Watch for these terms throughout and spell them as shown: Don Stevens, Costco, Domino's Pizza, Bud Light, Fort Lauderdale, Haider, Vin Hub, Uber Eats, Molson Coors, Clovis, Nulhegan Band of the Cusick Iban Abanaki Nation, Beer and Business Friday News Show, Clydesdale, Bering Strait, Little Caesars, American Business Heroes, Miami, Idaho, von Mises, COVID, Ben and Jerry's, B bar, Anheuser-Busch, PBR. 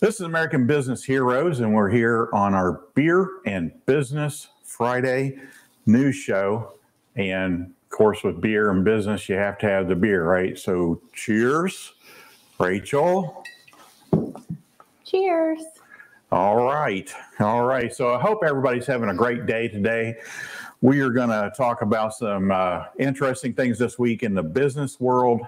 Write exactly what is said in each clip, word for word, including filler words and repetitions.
This is American Business Heroes, and we're here on our Beer and Business Friday News Show. And of course, with beer and business, you have to have the beer, right? So cheers, Rachel. Cheers. All right. All right. So I hope everybody's having a great day today. We are going to talk about some uh, interesting things this week in the business world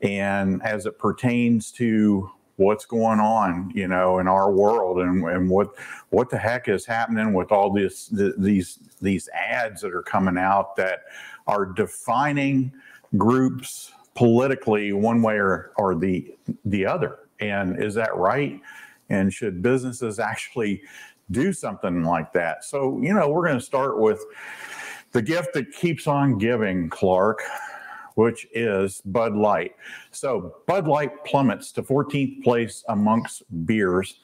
and as it pertains to what's going on, you know, in our world, and, and what what the heck is happening with all this, th these these ads that are coming out that are defining groups politically one way or, or the the other. And is that right? And should businesses actually do something like that? So, you know, we're going to start with the gift that keeps on giving, Clark, which is Bud Light. So Bud Light plummets to fourteenth place amongst beers.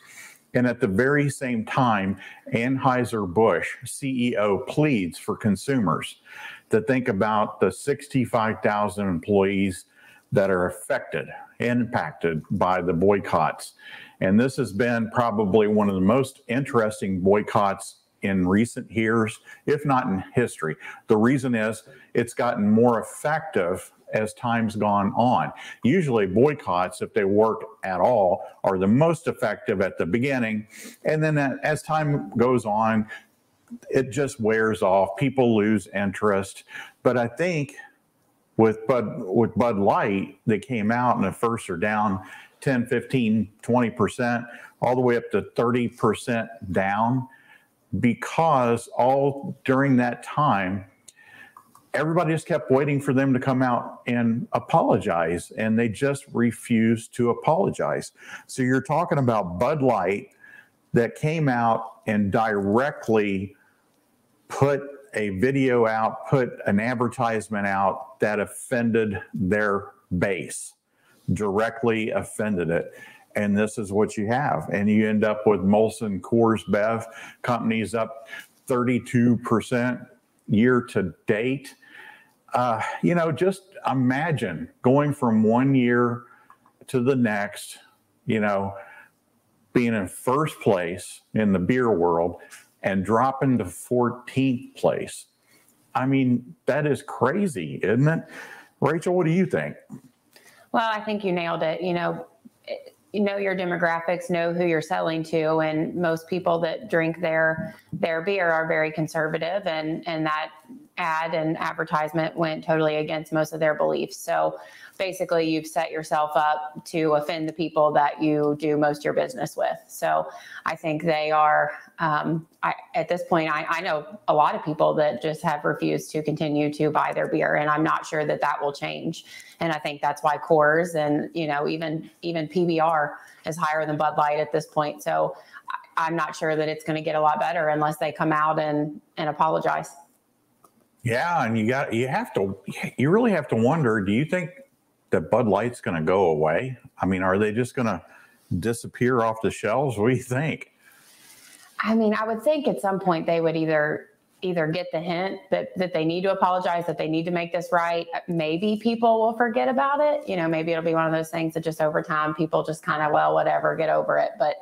And at the very same time, Anheuser-Busch C E O pleads for consumers to think about the sixty-five thousand employees that are affected, impacted by the boycotts. And this has been probably one of the most interesting boycotts in recent years, if not in history. The reason is it's gotten more effective as time's gone on. Usually boycotts, if they work at all, are the most effective at the beginning. And then as time goes on, it just wears off. People lose interest. But I think with Bud, with Bud Light, they came out and the first are down ten, fifteen, twenty percent, all the way up to thirty percent down, because all during that time, everybody just kept waiting for them to come out and apologize, and they just refused to apologize. So you're talking about Bud Light that came out and directly put a video out, put an advertisement out that offended their base, directly offended it. And this is what you have. And you end up with Molson Coors Bev companies up thirty-two percent year to date. Uh, you know, just imagine going from one year to the next, you know, being in first place in the beer world and dropping to fourteenth place. I mean, that is crazy, isn't it? Rachel, what do you think? Well, I think you nailed it. You know, it, you know your demographics, know who you're selling to, and most people that drink their their beer are very conservative, and and that ad and advertisement went totally against most of their beliefs. So basically you've set yourself up to offend the people that you do most of your business with. So I think they are, um, I, at this point, I, I know a lot of people that just have refused to continue to buy their beer, and I'm not sure that that will change. And I think that's why Coors and, you know, even, even P B R is higher than Bud Light at this point. So I, I'm not sure that it's going to get a lot better unless they come out and, and apologize. Yeah, and you got you have to you really have to wonder, do you think that Bud Light's going to go away? I mean, are they just going to disappear off the shelves? What do you think? I mean, I would think at some point they would either either get the hint that that they need to apologize, that they need to make this right. Maybe people will forget about it. You know, maybe it'll be one of those things that just over time people just kind of, well, whatever, get over it. But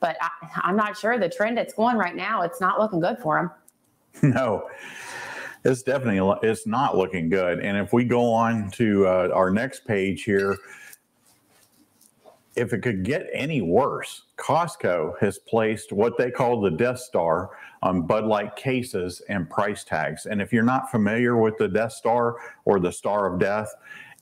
but I, I'm not sure. The trend it's going right now, it's not looking good for them. No. It's definitely, it's not looking good. And if we go on to uh, our next page here, if it could get any worse, Costco has placed what they call the Death Star on Bud Light cases and price tags. And if you're not familiar with the Death Star or the Star of Death,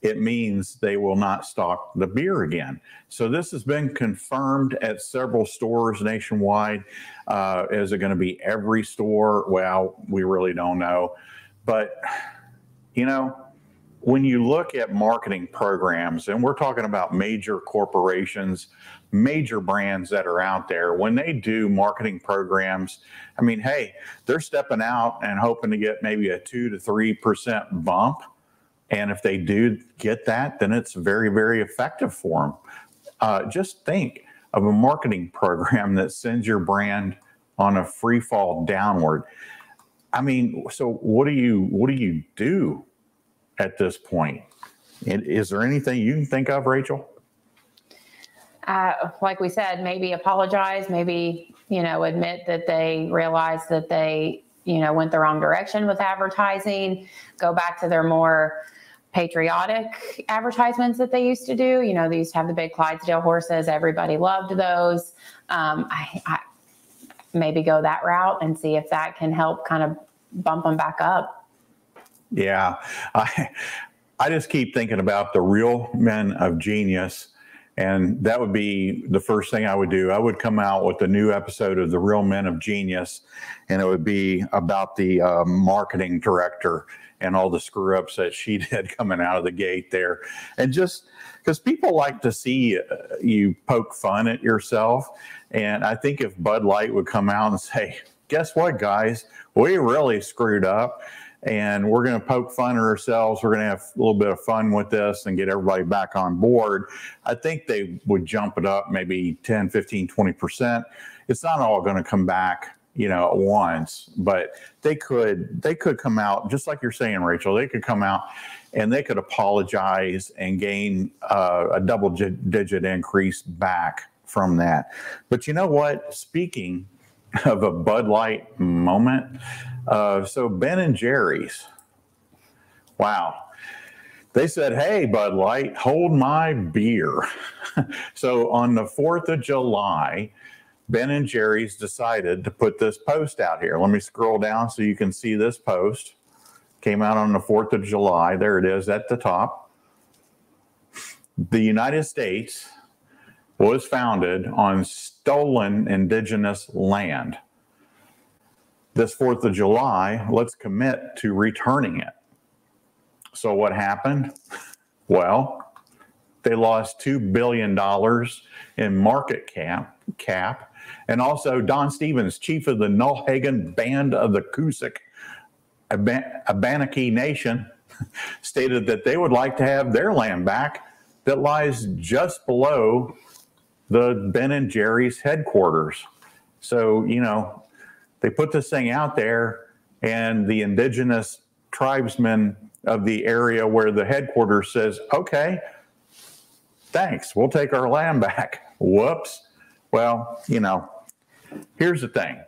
it means they will not stock the beer again. So this has been confirmed at several stores nationwide. Uh, is it going to be every store? Well, we really don't know. But, you know, when you look at marketing programs, and we're talking about major corporations, major brands that are out there, when they do marketing programs, I mean, hey, they're stepping out and hoping to get maybe a two to three percent bump. And if they do get that, then it's very, very effective for them. Uh, just think of a marketing program that sends your brand on a free fall downward. I mean, so what do you what do you do at this point? And is there anything you can think of, Rachel? uh, like we said, maybe apologize, maybe, you know, admit that they realized that they, you know, went the wrong direction with advertising, go back to their more patriotic advertisements that they used to do. You know, they used to have the big Clydesdale horses. Everybody loved those. Um, I, I maybe go that route and see if that can help kind of bump them back up. Yeah. I, I just keep thinking about the real men of genius. And that would be the first thing I would do. I would come out with a new episode of The Real Men of Genius, and it would be about the uh, marketing director and all the screw ups that she did coming out of the gate there. And just because people like to see uh, you poke fun at yourself. And I think if Bud Light would come out and say, guess what, guys, we really screwed up. And we're going to poke fun at ourselves. We're going to have a little bit of fun with this and get everybody back on board. I think they would jump it up maybe ten, fifteen, twenty percent. It's not all going to come back, you know, at once, but they could, they could come out, just like you're saying, Rachel, they could come out and they could apologize and gain uh, a double digit increase back from that. But you know what? Speaking of a Bud Light moment. Uh, so Ben and Jerry's, wow. They said, hey, Bud Light, hold my beer. So on the fourth of July, Ben and Jerry's decided to put this post out here. Let me scroll down so you can see this post. Came out on the fourth of July. There it is at the top. The United States was founded on stolen indigenous land. This fourth of July, let's commit to returning it. So what happened? Well, they lost two billion dollars in market cap, cap. And also Don Stevens, chief of the Nulhegan Band of the Cusick Iban Abanaki Nation, stated that they would like to have their land back that lies just below the Ben and Jerry's headquarters. So, you know, they put this thing out there, and the indigenous tribesmen of the area where the headquarters says, okay, thanks, we'll take our land back. Whoops. Well, you know, here's the thing.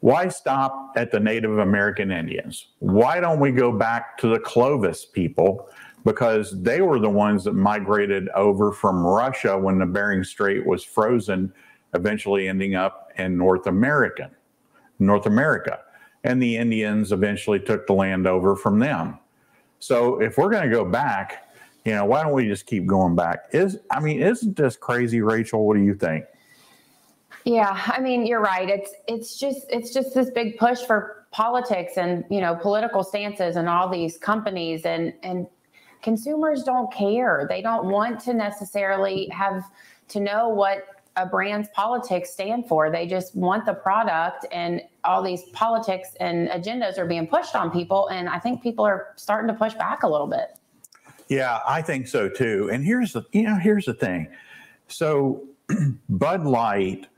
Why stop at the Native American Indians? Why don't we go back to the Clovis people? Because they were the ones that migrated over from Russia when the Bering Strait was frozen, eventually ending up in North America. North America. And the Indians eventually took the land over from them. So if we're going to go back, you know, why don't we just keep going back? Is I mean, isn't this crazy, Rachel? What do you think? Yeah, I mean, you're right. It's it's just it's just this big push for politics and, you know, political stances and all these companies and and consumers don't care. They don't want to necessarily have to know what a brand's politics stand for. They just want the product, and all these politics and agendas are being pushed on people. And I think people are starting to push back a little bit. Yeah, I think so too. And here's the, you know, here's the thing. So Bud Light,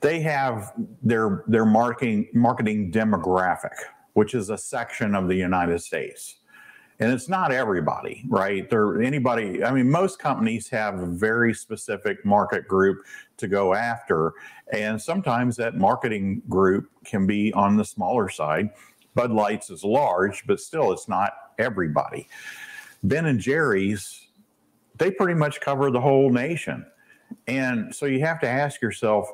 they have their, their marketing, marketing demographic, which is a section of the United States. And it's not everybody, right? There, anybody, I mean, most companies have a very specific market group to go after. And sometimes that marketing group can be on the smaller side. Bud Light's is large, but still it's not everybody. Ben and Jerry's, they pretty much cover the whole nation. And so you have to ask yourself,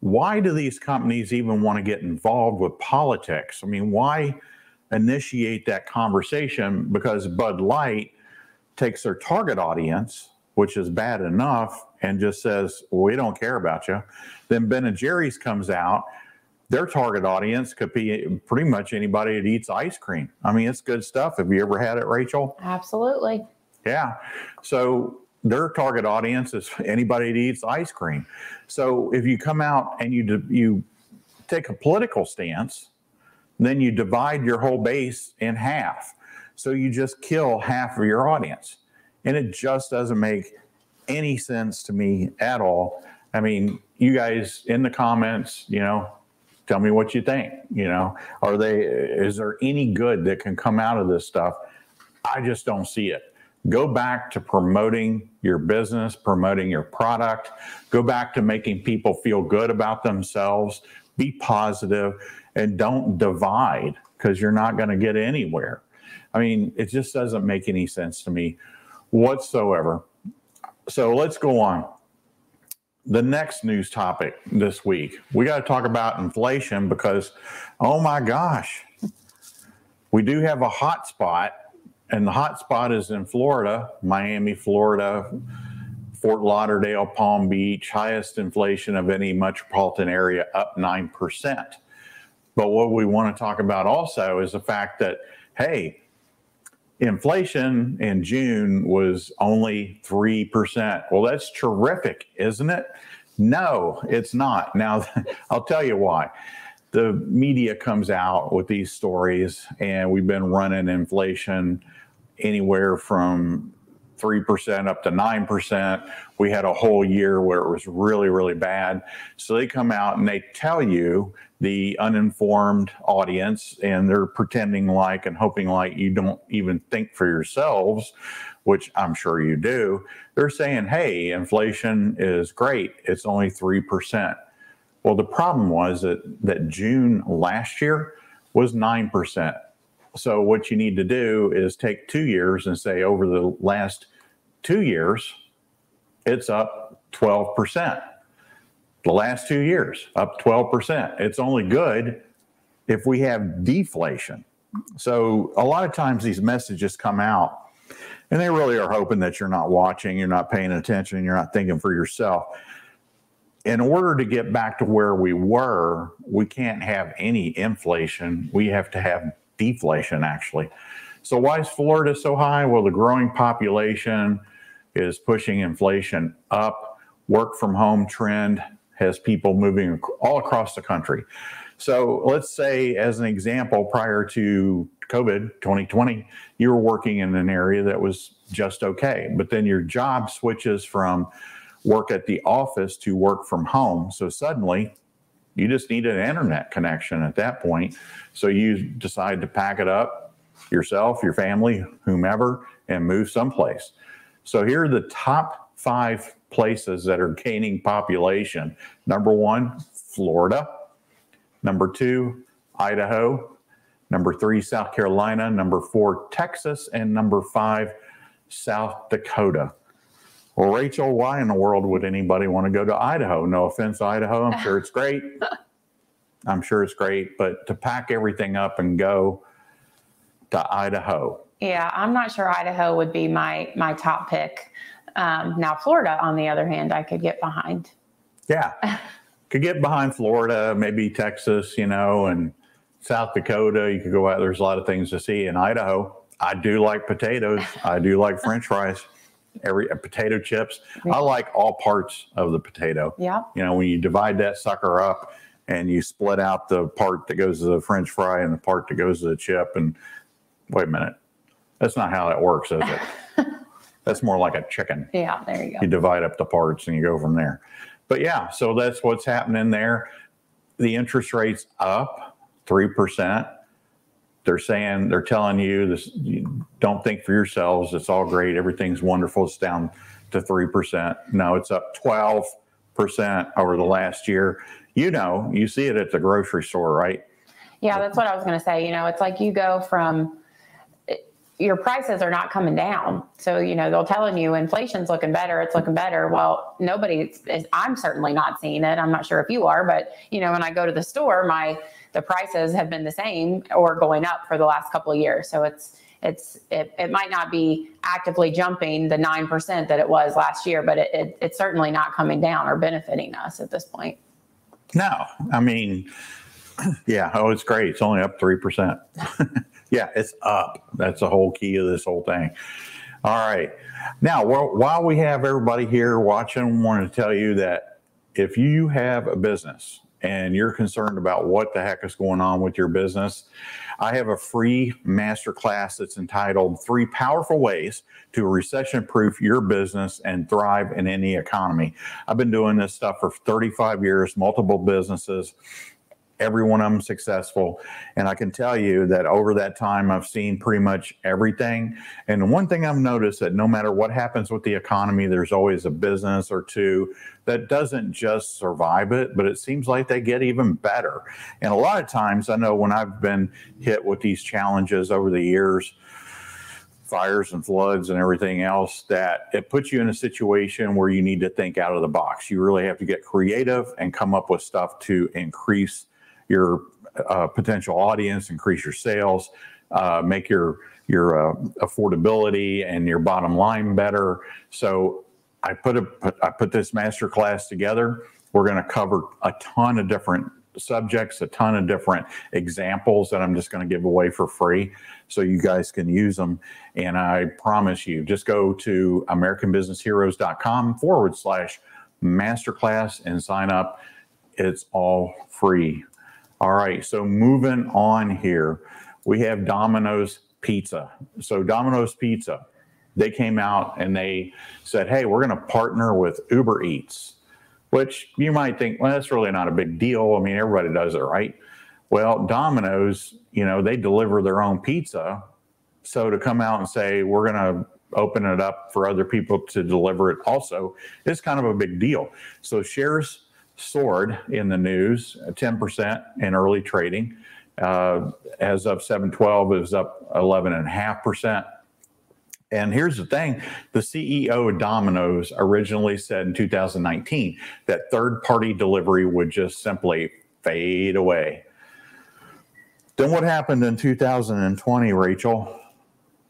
why do these companies even want to get involved with politics? I mean, why initiate that conversation? Because Bud Light takes their target audience, which is bad enough, and just says, we don't care about you. Then Ben and Jerry's comes out. Their target audience could be pretty much anybody that eats ice cream. I mean, it's good stuff. Have you ever had it, Rachel? Absolutely. Yeah. So their target audience is anybody that eats ice cream. So if you come out and you, you take a political stance, then you divide your whole base in half. So you just kill half of your audience. And it just doesn't make any sense to me at all. I mean, you guys in the comments, you know, tell me what you think, you know, are they, is there any good that can come out of this stuff? I just don't see it. Go back to promoting your business, promoting your product. Go back to making people feel good about themselves. Be positive and don't divide, because you're not going to get anywhere. I mean, it just doesn't make any sense to me whatsoever. So let's go on. The next news topic this week, we got to talk about inflation, because, oh my gosh, we do have a hot spot, and the hot spot is in Florida, Miami, Florida, Fort Lauderdale, Palm Beach, highest inflation of any metropolitan area, up nine percent. But what we want to talk about also is the fact that, hey, inflation in June was only three percent. Well, that's terrific, isn't it? No, it's not. Now, I'll tell you why. The media comes out with these stories, and we've been running inflation anywhere from three percent up to nine percent. We had a whole year where it was really, really bad. So they come out and they tell you, the uninformed audience, and they're pretending like and hoping like you don't even think for yourselves, which I'm sure you do. They're saying, hey, inflation is great. It's only three percent. Well, the problem was that, that June last year was nine percent. So what you need to do is take two years and say over the last two years, it's up twelve percent. The last two years, up twelve percent. It's only good if we have deflation. So a lot of times these messages come out, and they really are hoping that you're not watching, you're not paying attention, you're not thinking for yourself. In order to get back to where we were, we can't have any inflation. We have to have deflation, actually. So why is Florida so high? Well, the growing population is pushing inflation up. Work from home trend has people moving all across the country. So let's say, as an example, prior to COVID twenty twenty, you were working in an area that was just okay, but then your job switches from work at the office to work from home. So suddenly you just need an internet connection at that point. So you decide to pack it up, yourself, your family, whomever, and move someplace. So here are the top five places that are gaining population. Number one, Florida. Number two, Idaho. Number three, South Carolina. Number four, Texas. And number five, South Dakota. Well, Rachel, why in the world would anybody want to go to Idaho? No offense, Idaho. I'm sure it's great. I'm sure it's great. But to pack everything up and go to Idaho. Yeah, I'm not sure Idaho would be my, my top pick. Um, now, Florida, on the other hand, I could get behind. Yeah, could get behind Florida, maybe Texas, you know, and South Dakota. You could go out. There's a lot of things to see in Idaho. I do like potatoes. I do like French fries, every uh, potato chips. I like all parts of the potato. Yeah. You know, when you divide that sucker up and you split out the part that goes to the French fry and the part that goes to the chip, and wait a minute, that's not how that works, is it? That's more like a chicken. Yeah, there you go. You divide up the parts and you go from there. But yeah, so that's what's happening there. The interest rate's up three percent. They're saying, they're telling you, this, you don't think for yourselves. It's all great. Everything's wonderful. It's down to three percent. No, it's up twelve percent over the last year. You know, you see it at the grocery store, right? Yeah, that's what I was going to say. You know, it's like you go from... your prices are not coming down. So, you know, they'll telling you inflation's looking better. It's looking better. Well, nobody's, I'm certainly not seeing it. I'm not sure if you are, but you know, when I go to the store, my, the prices have been the same or going up for the last couple of years. So it's, it's, it, it might not be actively jumping the nine percent that it was last year, but it, it, it's certainly not coming down or benefiting us at this point. No, I mean, yeah. Oh, it's great. It's only up three percent. Yeah, it's up. That's the whole key of this whole thing. All right. Now, while we have everybody here watching, I want to tell you that if you have a business and you're concerned about what the heck is going on with your business, I have a free masterclass that's entitled Three Powerful Ways to Recession-Proof Your Business and Thrive in Any Economy. I've been doing this stuff for thirty-five years, multiple businesses. every one of them successful. And I can tell you that over that time, I've seen pretty much everything. And the one thing I've noticed that no matter what happens with the economy, there's always a business or two that doesn't just survive it, but it seems like they get even better. And a lot of times, I know when I've been hit with these challenges over the years, fires and floods and everything else, that it puts you in a situation where you need to think out of the box. You really have to get creative and come up with stuff to increase your uh, potential audience, increase your sales, uh, make your, your uh, affordability and your bottom line better. So I put, a, put, I put this masterclass together. We're going to cover a ton of different subjects, a ton of different examples that I'm just going to give away for free so you guys can use them. And I promise you, just go to americanbusinessheroes.com forward slash masterclass and sign up. It's all free. All right, so moving on here, we have Domino's Pizza. So Domino's Pizza, they came out and they said, hey, we're going to partner with Uber Eats, which you might think, well, that's really not a big deal. I mean, everybody does it, right? Well, Domino's, you know, they deliver their own pizza. So to come out and say, we're going to open it up for other people to deliver it also is kind of a big deal. So shares soared in the news, ten percent in early trading. Uh, as of seven twelve, it was up eleven point five percent. And here's the thing, the C E O of Domino's originally said in two thousand nineteen that third-party delivery would just simply fade away. Then what happened in two thousand twenty, Rachel?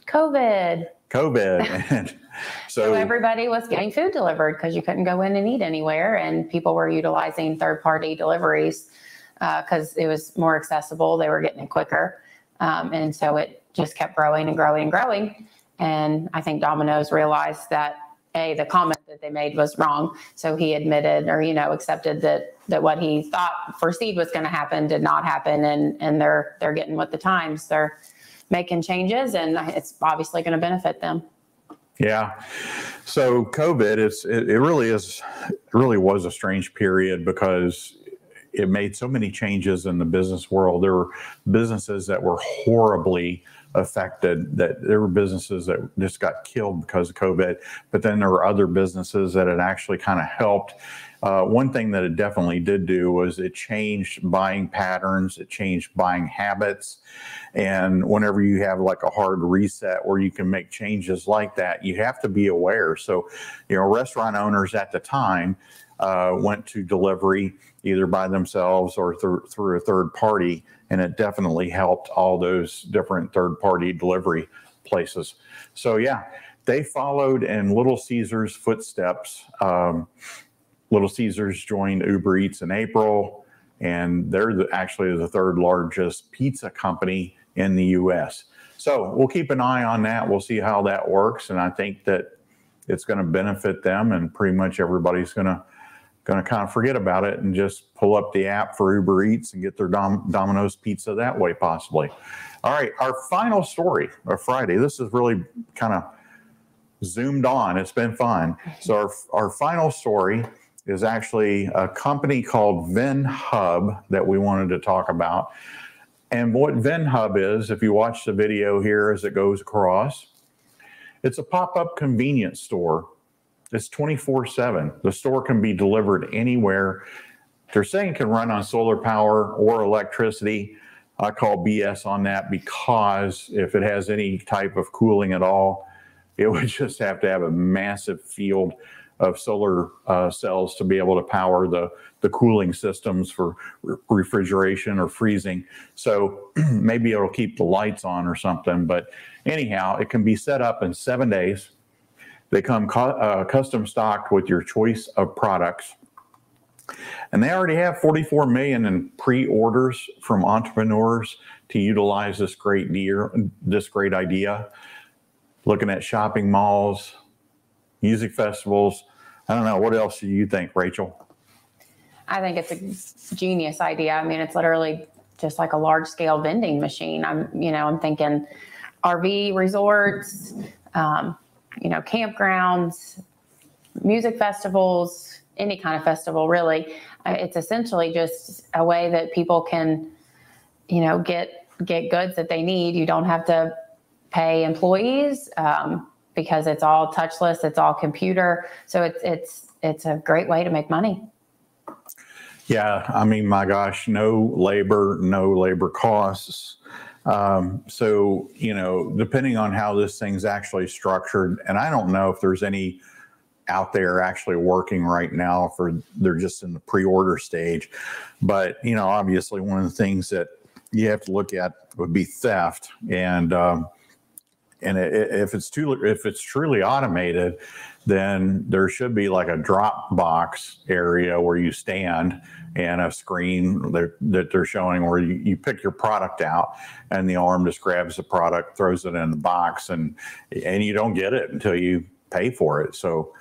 COVID. COVID. And so, so everybody was getting food delivered because you couldn't go in and eat anywhere, and people were utilizing third-party deliveries because uh, it was more accessible. They were getting it quicker. Um, and so it just kept growing and growing and growing. And I think Domino's realized that, A, the comment that they made was wrong. So he admitted, or, you know, accepted that that what he thought, foreseed was going to happen did not happen. And, and they're, they're getting with the times. They're making changes, and it's obviously going to benefit them. Yeah. So COVID, it's, it, it really is, it really was a strange period because it made so many changes in the business world. There were businesses that were horribly affected, that there were businesses that just got killed because of COVID, but then there were other businesses that it actually kind of helped. Uh, one thing that it definitely did do was it changed buying patterns, it changed buying habits. And whenever you have like a hard reset where you can make changes like that, you have to be aware. So, you know, restaurant owners at the time uh, went to delivery either by themselves or th- through a third party. And it definitely helped all those different third-party delivery places. So yeah, they followed in Little Caesars' footsteps. Um, Little Caesars joined Uber Eats in April, and they're the, actually the third largest pizza company in the U S. So we'll keep an eye on that. We'll see how that works. And I think that it's gonna benefit them, and pretty much everybody's gonna Going to kind of forget about it and just pull up the app for Uber Eats and get their Dom- Domino's Pizza that way, possibly. All right, our final story of Friday. This is really kind of zoomed on. It's been fun. So our, our final story is actually a company called Vin Hub that we wanted to talk about. And what Vin Hub is, if you watch the video here as it goes across, it's a pop-up convenience store. It's twenty-four seven. The store can be delivered anywhere. They're saying it can run on solar power or electricity. I call B S on that because if it has any type of cooling at all, it would just have to have a massive field of solar uh, cells to be able to power the, the cooling systems for re- refrigeration or freezing. So maybe it'll keep the lights on or something. But anyhow, it can be set up in seven days. They come cu- uh, custom stocked with your choice of products. And they already have forty-four million in pre-orders from entrepreneurs to utilize this great deer, this great idea. Looking at shopping malls, music festivals. I don't know. What else do you think, Rachel? I think it's a genius idea. I mean, it's literally just like a large-scale vending machine. I'm, you know, I'm thinking R V resorts, um, you know, campgrounds, music festivals, any kind of festival, really. Uh, it's essentially just a way that people can, you know, get get goods that they need. You don't have to pay employees um, because it's all touchless. It's all computer. So it's it's it's a great way to make money. Yeah, I mean, my gosh, no labor, no labor costs. Um, so, you know, depending on how this thing's actually structured, and I don't know if there's any out there actually working right now for, they're just in the pre-order stage. But, you know, obviously one of the things that you have to look at would be theft. And, um, and if it's too, if it's truly automated, then there should be like a drop box area where you stand and a screen that, that they're showing where you, you pick your product out and the arm just grabs the product, throws it in the box, and and you don't get it until you pay for it. So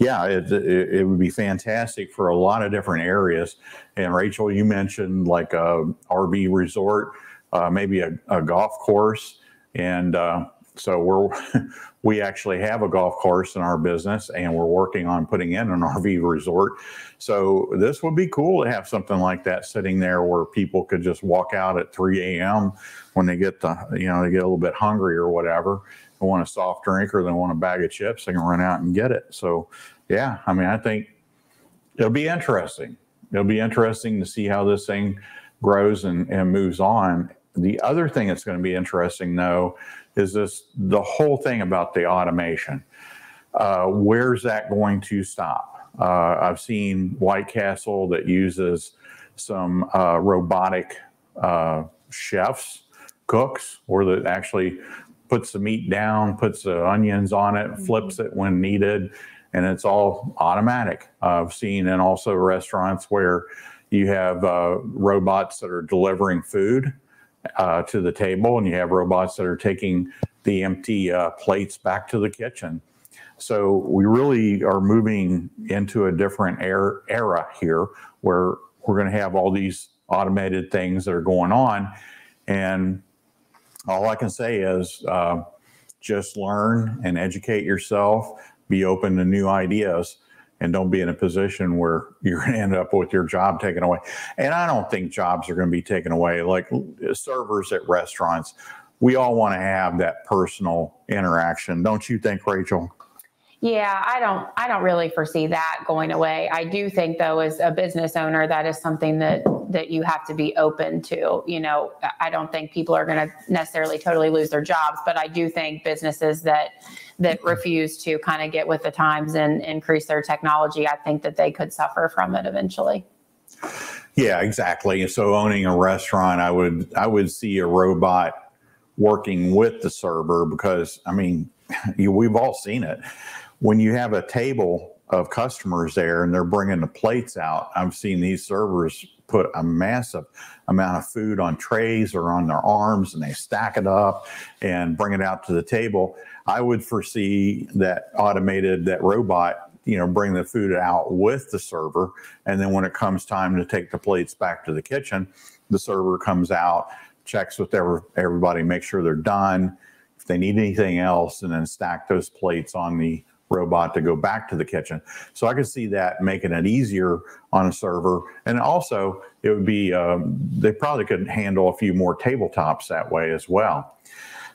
yeah, it, it, it would be fantastic for a lot of different areas. And Rachel, you mentioned like a R V resort, uh, maybe a, a golf course, and uh, so we're, we actually have a golf course in our business, and we're working on putting in an R V resort. So this would be cool to have something like that sitting there where people could just walk out at three A M when they get the, you know, they get a little bit hungry or whatever. They want a soft drink or they want a bag of chips, they can run out and get it. So yeah, I mean, I think it'll be interesting. It'll be interesting to see how this thing grows and, and moves on. The other thing that's going to be interesting, though, is this the whole thing about the automation. Uh, where's that going to stop? Uh, I've seen White Castle that uses some uh, robotic uh, chefs, cooks, or that actually puts the meat down, puts the onions on it, mm-hmm. flips it when needed, and it's all automatic. I've seen in also restaurants where you have uh, robots that are delivering food Uh, to the table, and you have robots that are taking the empty uh, plates back to the kitchen. So we really are moving into a different er- era here where we're going to have all these automated things that are going on. And all I can say is uh, just learn and educate yourself, be open to new ideas, and don't be in a position where you're going to end up with your job taken away. And I don't think jobs are going to be taken away. Like servers at restaurants, we all want to have that personal interaction. Don't you think, Rachel? Yeah, I don't, I don't really foresee that going away. I do think, though, as a business owner, that is something that, that you have to be open to. You know, I don't think people are going to necessarily totally lose their jobs, but I do think businesses that, that refuse to kind of get with the times and increase their technology, I think that they could suffer from it eventually. Yeah, exactly. So owning a restaurant, I would, I would see a robot working with the server, because I mean, you, we've all seen it. When you have a table of customers there and they're bringing the plates out, I've seen these servers put a massive amount of food on trays or on their arms, and they stack it up and bring it out to the table. I would foresee that automated, that robot, you know, bring the food out with the server. And then when it comes time to take the plates back to the kitchen, the server comes out, checks with every, everybody, make sure they're done, if they need anything else, and then stack those plates on the robot to go back to the kitchen. So I could see that making it easier on a server. And also it would be, um, they probably could handle a few more tabletops that way as well.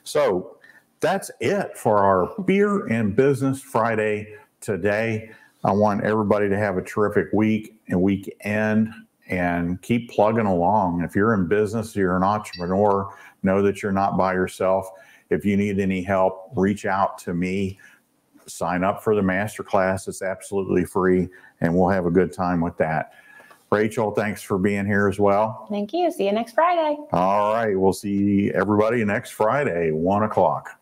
So that's it for our Beer and Business Friday today. I want everybody to have a terrific week and weekend, and keep plugging along. If you're in business, you're an entrepreneur, know that you're not by yourself. If you need any help, reach out to me. Sign up for the masterclass. It's absolutely free, and we'll have a good time with that. Rachel, thanks for being here as well. Thank you. See you next Friday. All right. We'll see everybody next Friday, one o'clock.